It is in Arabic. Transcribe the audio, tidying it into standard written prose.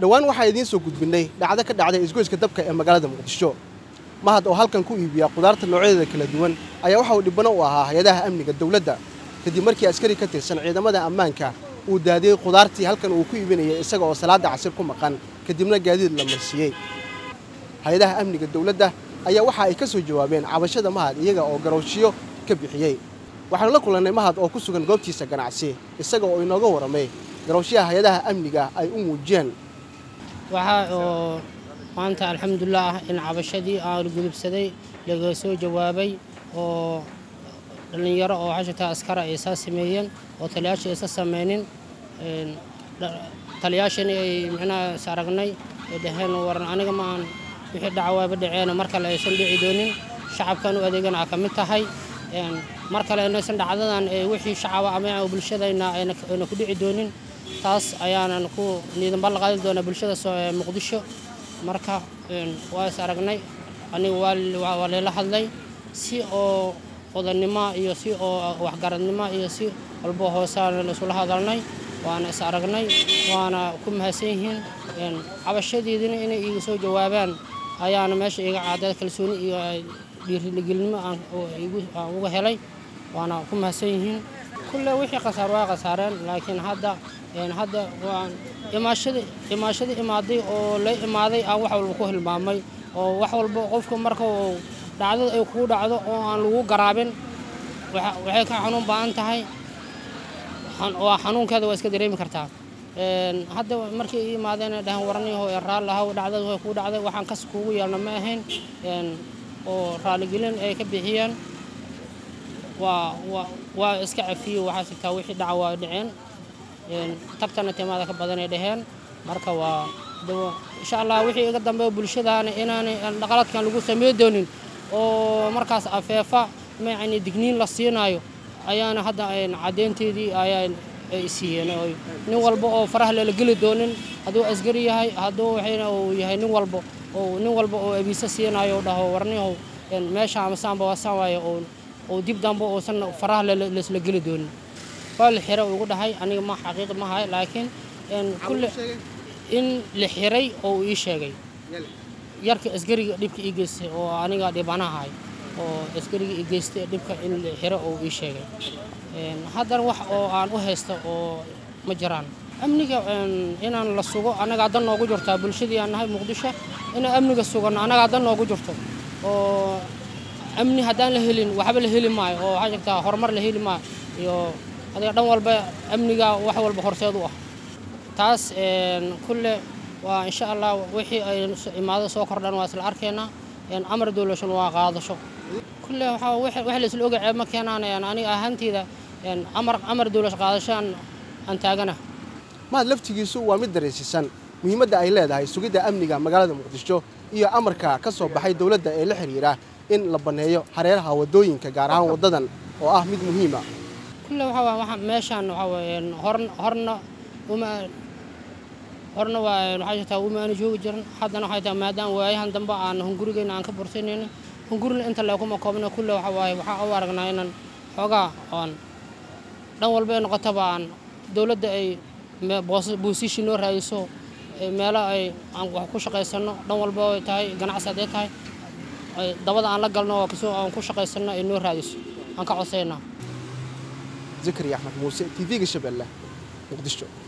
دوان waxay idin soo gudbinay dhacdo ka dhacday isgoyska dabka ee magaalada Muqdisho ma had oo halkan ku iibiya qudarta noocyada kala duwan ayaa waxa uu dhibano u ahaa hay'adaha amniga dawladda kadib markii askari ka tirsan ciidamada ammaanka uu daadiyay qudartii halkan uu ku iibinayay isaga oo salaada casir ku maqan kadibna gaadiid la marsiiyay hay'adaha amniga dawladda ayaa waxa ay ka soo jawaabeen cabashada ma had iyaga oo garowshiyo ka bixiyay waxaan la kulanay ma had oo ku sugan goobtiisa ganacsi isaga oo inooga waramay garowshiyaha hay'adaha amniga ay u muujiyeen وحا وانت الحمد لله إن عبشتي أو الجلوب سدي لجسوا جوابي اللي يرى أو حاجة أسكار أساس مين وتلياش أساس مين تلياش معنا سرقني دهين ورنا أنا كمان بحد دعوة بدعينا مركل يسند عيدونين شعب كانوا أديجن عكمتها هاي مركل الناس عند عددنا وحي شعب عمياء وبالشدة إن كل عيدونين تاس أيانا نكو نيدن بالغالب دونا بالشدة سو مقدسه مركه واسرقني أني والله حلي سي أو خذ النما يسي أو وحجر النما يسي البوه صار الرسول هذا لني وأنا سرقني وأنا كم هسيهن على الشديد إن يسوي جوابان أيانا ماشي عادات كلسون يرجلهم وجهلي وأنا كم هسيهن كل وحي قصر وقصران لكن هذا يعني هذا وان إماشدي إمادي أو لا إمادي أو حول الكوه المامي أو حول بقفكم مركو دعوة يكون دعوة أو أن لو قرابين وحكي حنون بانتهاي وحنون كذا واسكدري مكرتها هذا مركي إمادنا ده ورني هو الرال له دعوة يكون دعوة وحن كسكوه يلما هن أو رالجيلن أي كبيهن واسكع فيه وحاسك تويح دعوة دعين تبتنا تماذا كبدنا دهين مركب ودو إن شاء الله وحي قدام ببلشة أنا إن غلط كان لقول سمية دونين أو مركز أفافا ما يعني دقنين لصينايو أيانا هذا أين عدين تدي أيان إسينا نوال بو فرح للجل دونين هذو أزجري هاي هذو حين أو يهاي نوال بو أو نوال بو بيسسينايو ده ورني هو إن ماشى مسام بواسوايو أو ديب دام بو سن فرح للجل دونين فالحرة وجود هاي أنا ما حقيقة ما هاي لكن إن كل إن الحري أو إيش هاي يارك أسكري دبك إيجس أو أنا قاعد بنا هاي أو أسكري إيجس دبك إن الحرة أو إيش هاي هذا الوح أو عن وهست أو مجران أمني إن أنا للسوق أنا قاعد أنا وجرته بالشدي أنا هاي مقدسة أنا أمني السوق أنا قاعد أنا وجرته أو أمني هذا الهيلين وحبل الهيلين معي أو حاجة كده هرمر الهيلين معي يو هذا دول بأمنية وحول بخرسيدوه تاس كل وإن شاء الله وحي ماذا سوكر لنا وصل أركينا إن أمر دولشون وقاضي شو كل وحي لسلوك عم كينانا يعني أهم تيذا إن أمر دولش قاضيشان أنتاجنا ما لفت يسوع مدرسي سن مهم ده إيلاد هاي سوق ده أمنية مقالة مقدسشو هي أمريكا كسب بحي دولة ده الحريرة إن لبنانيو حريرها ودوين كجارها وددن وأهمية مهمة كله وحوا ماشان وحوا هرنا هرنا وحاجة وما نجوا جرن حتى نحيت ما دام وياهن دم بقى عن هنجرين عن كبرسين هنجرين أنت لو كم قامنا كله وحوا وحوارنا هنا حاجة عن دول بين قطبة عن دولة أي بوسيش نور رئيسه ملا أي عن كوش قيسنا دول بقى تاي جناح سديت هاي دبض عن لقلنا وكسو عن كوش قيسنا النور رئيس عن كعصينا ذكري أحمد موسى تي في شبله مقدسشو.